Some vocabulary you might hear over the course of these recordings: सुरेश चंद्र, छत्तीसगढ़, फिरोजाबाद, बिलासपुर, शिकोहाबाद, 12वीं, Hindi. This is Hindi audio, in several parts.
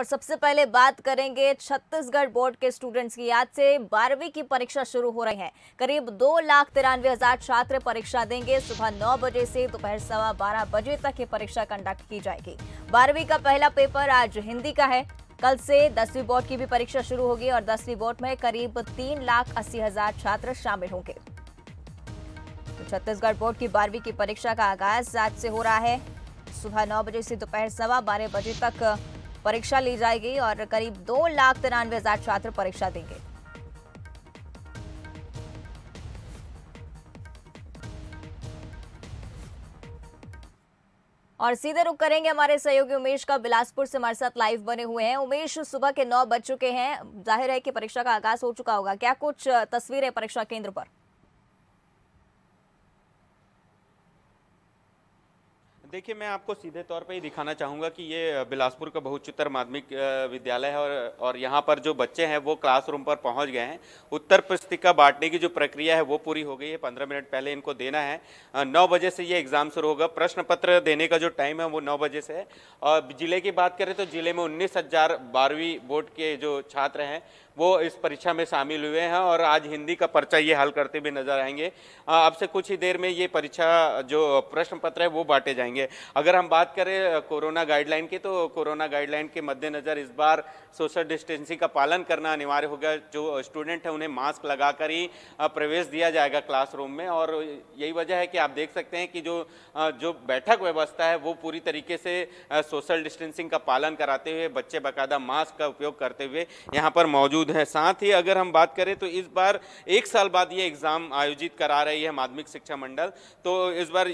पर सबसे पहले बात करेंगे छत्तीसगढ़ बोर्ड के स्टूडेंट्स की। आज से 12वीं की परीक्षा शुरू हो रही है। करीब 2,93,000 छात्र परीक्षा देंगे। सुबह 9 बजे से दोपहर 12:15 बजे तक ये परीक्षा कंडक्ट की जाएगी। 12वीं का पहला पेपर आज हिंदी का है। कल से 10वीं बोर्ड की भी परीक्षा शुरू होगी और 10वीं बोर्ड में करीब 3,80,000 छात्र शामिल होंगे। छत्तीसगढ़ बोर्ड की 12वीं की परीक्षा का आगाज आज से हो रहा है। सुबह 9 बजे से दोपहर 12:15 बजे तक परीक्षा ली जाएगी और करीब 2,93,000 छात्र परीक्षा देंगे। और सीधे रुक करेंगे हमारे सहयोगी उमेश का, बिलासपुर से हमारे साथ लाइव बने हुए हैं। उमेश, सुबह के 9 बज चुके हैं, जाहिर है कि परीक्षा का आगाज हो चुका होगा, क्या कुछ तस्वीर है परीक्षा केंद्र पर? देखिए, मैं आपको सीधे तौर पे ही दिखाना चाहूँगा कि ये बिलासपुर का बहुउच्चतर माध्यमिक विद्यालय है और यहाँ पर जो बच्चे हैं वो क्लासरूम पर पहुँच गए हैं। उत्तर पुस्तिका बांटने की जो प्रक्रिया है वो पूरी हो गई है। 15 मिनट पहले इनको देना है। 9 बजे से ये एग्ज़ाम शुरू होगा। प्रश्न पत्र देने का जो टाइम है वो 9 बजे से है। और ज़िले की बात करें तो ज़िले में 19,000 12वीं बोर्ड के जो छात्र हैं वो इस परीक्षा में शामिल हुए हैं और आज हिंदी का पर्चा ये हल करते हुए नजर आएंगे। अब से कुछ ही देर में ये परीक्षा जो प्रश्न पत्र है वो बांटे जाएंगे। अगर हम बात करें कोरोना गाइडलाइन की, तो कोरोना गाइडलाइन के मद्देनज़र इस बार सोशल डिस्टेंसिंग का पालन करना अनिवार्य होगा। जो स्टूडेंट है उन्हें मास्क लगाकर ही प्रवेश दिया जाएगा क्लासरूम में। और यही वजह है कि आप देख सकते हैं कि जो बैठक व्यवस्था है वो पूरी तरीके से सोशल डिस्टेंसिंग का पालन कराते हुए बच्चे बाकायदा मास्क का उपयोग करते हुए यहाँ पर मौजूद है। साथ ही अगर हम बात करें तो इस बार 1 साल बाद ये एग्जाम आयोजित करा रही है माध्यमिक शिक्षा मंडल, तो इस बार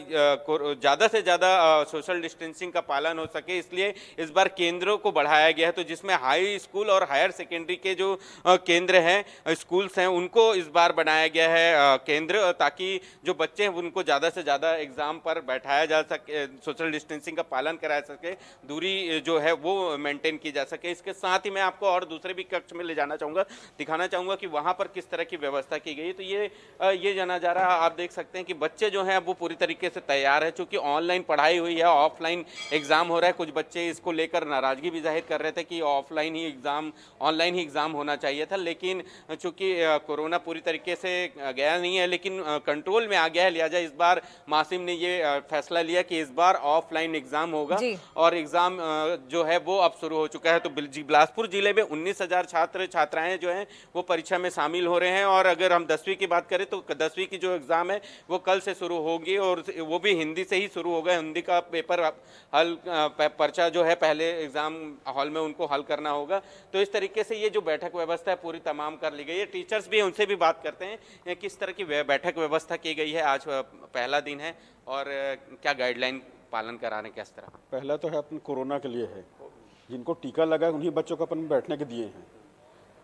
ज़्यादा से ज़्यादा सोशल डिस्टेंसिंग का पालन हो सके इसलिए इस बार केंद्रों को बढ़ाया गया है। तो जिसमें हाई स्कूल और हायर सेकेंडरी के जो केंद्र हैं, स्कूल्स हैं, उनको इस बार बनाया गया है केंद्र, ताकि जो बच्चे हैं उनको ज़्यादा से ज़्यादा एग्जाम पर बैठाया जा सके, सोशल डिस्टेंसिंग का पालन कराया जा सके, दूरी जो है वो मेंटेन की जा सके। इसके साथ ही मैं आपको और दूसरे भी कक्ष में ले जाना चाहूंगा, दिखाना चाहूंगा कि वहां पर किस तरह की व्यवस्था की गई। तो ये जाना जा रहा है। आप देख सकते हैं कि बच्चे जो हैं वो पूरी तरीके से तैयार है, क्योंकि ऑनलाइन पढ़ाई हुई है, ऑफलाइन एग्जाम हो रहा है। कुछ बच्चे इसको लेकर नाराजगी भी जाहिर कर रहे थे कि ऑनलाइन ही एग्जाम होना चाहिए था, लेकिन चूंकि कोरोना पूरी तरीके से गया नहीं है लेकिन कंट्रोल में आ गया है, लिहाजा इस बार मासिम ने ये फैसला लिया कि इस बार ऑफलाइन एग्जाम होगा और एग्जाम जो है वो अब शुरू हो चुका है। तो बिलासपुर जिले में 19,000 छात्राएं जो हैं वो परीक्षा में शामिल हो रहे हैं। और अगर हम 10वीं की बात करें तो 10वीं की जो एग्ज़ाम है वो कल से शुरू होगी और वो भी हिंदी से ही शुरू होगा। हिंदी का पेपर हल पर्चा जो है पहले एग्ज़ाम हॉल में उनको हल करना होगा। तो इस तरीके से ये जो बैठक व्यवस्था है पूरी तमाम कर ली गई है। टीचर्स भी उनसे भी बात करते हैं किस तरह की बैठक व्यवस्था की गई है। आज पहला दिन है और क्या गाइडलाइन पालन कराने किस तरह। पहला तो है अपन कोरोना के लिए है, जिनको टीका लगा उन्हीं बच्चों को अपन बैठने के दिए हैं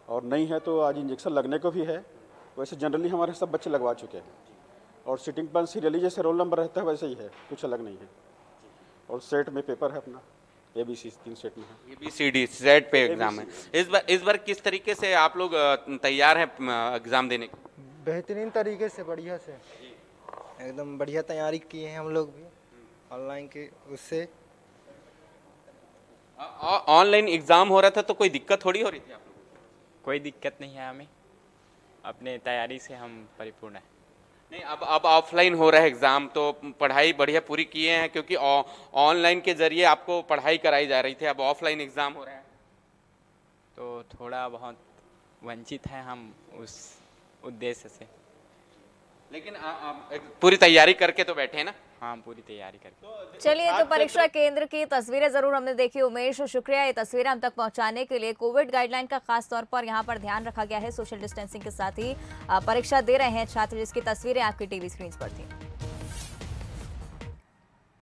और नहीं है तो आज इंजेक्शन लगने को भी है। वैसे जनरली हमारे सब बच्चे लगवा चुके हैं और सिटिंग प्लान सीरियली जैसे रोल नंबर रहता है वैसे ही है, कुछ अलग नहीं है। और सेट में पेपर है अपना, ABC 3 सेट में है, ABCD सेट पे एग्ज़ाम है। इस बार किस तरीके से आप लोग तैयार हैं एग्ज़ाम देने के? बेहतरीन तरीके से, बढ़िया से, एकदम बढ़िया तैयारी किए हैं हम लोग भी ऑनलाइन के उससे। ऑनलाइन एग्ज़ाम हो रहा था तो कोई दिक्कत थोड़ी हो रही थी? कोई दिक्कत नहीं है हमें, अपने तैयारी से हम परिपूर्ण हैं। नहीं, अब ऑफलाइन हो रहा है एग्ज़ाम तो पढ़ाई बढ़िया पूरी किए हैं, क्योंकि ऑनलाइन के जरिए आपको पढ़ाई कराई जा रही थी, अब ऑफलाइन एग्ज़ाम हो रहा है तो थोड़ा बहुत वंचित हैं हम उस उद्देश्य से, लेकिन पूरी तैयारी करके तो बैठे हैं ना। हाँ, पूरी तैयारी करके। चलिए, तो परीक्षा केंद्र की तस्वीरें जरूर हमने देखी। उमेश, शुक्रिया ये तस्वीरें हम तक पहुंचाने के लिए। कोविड गाइडलाइन का खास तौर पर यहाँ पर ध्यान रखा गया है। सोशल डिस्टेंसिंग के साथ ही परीक्षा दे रहे हैं छात्र, जिसकी तस्वीरें आपकी टीवी स्क्रीन पर थी।